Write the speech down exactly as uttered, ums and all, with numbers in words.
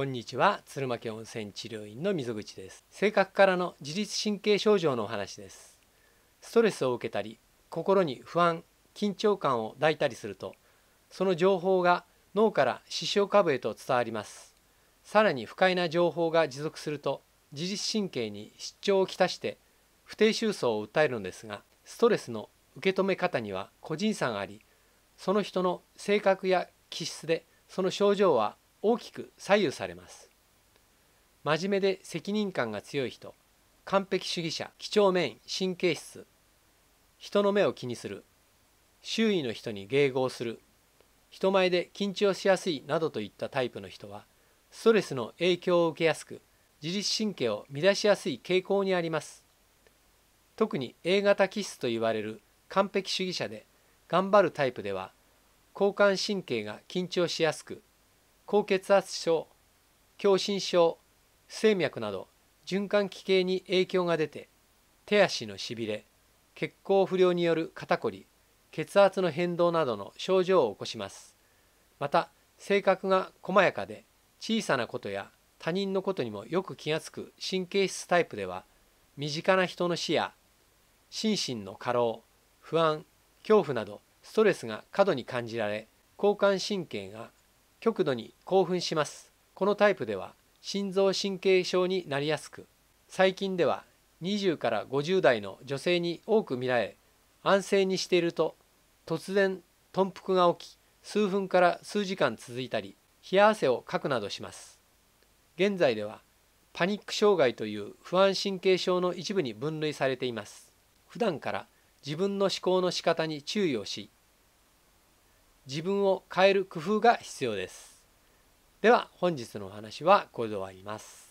こんにちは、鶴巻温泉治療院の溝口です。性格からの自律神経症状のお話です。ストレスを受けたり、心に不安緊張感を抱いたりすると、その情報が脳から視床下部へと伝わります。さらに不快な情報が持続すると、自律神経に失調をきたして不定収束を訴えるのですが、ストレスの受け止め方には個人差があり、その人の性格や気質でその症状は大きく左右されます。真面目で責任感が強い人、完璧主義者、几帳面、神経質、人の目を気にする、周囲の人に迎合する、人前で緊張しやすいなどといったタイプの人は、ストレスの影響を受けやすく、自律神経を乱しやすい傾向にあります。特に エー 型気質といわれる完璧主義者で頑張るタイプでは、交感神経が緊張しやすく、高血圧症、狭心症、不整脈など循環器系に影響が出て、手足のしびれ、血行不良による肩こり、血圧の変動などの症状を起こします。また、性格が細やかで、小さなことや他人のことにもよく気がつく神経質タイプでは、身近な人の死や心身の過労、不安、恐怖などストレスが過度に感じられ、交感神経が極度に興奮します。このタイプでは心臓神経症になりやすく、最近ではにじゅうからごじゅう代の女性に多く見られ、安静にしていると突然頓服が起き、数分から数時間続いたり、冷や汗をかくなどします。現在ではパニック障害という不安神経症の一部に分類されています。普段から自分の思考の仕方に注意をし、自分を変える工夫が必要です。では本日のお話はこれで終わります。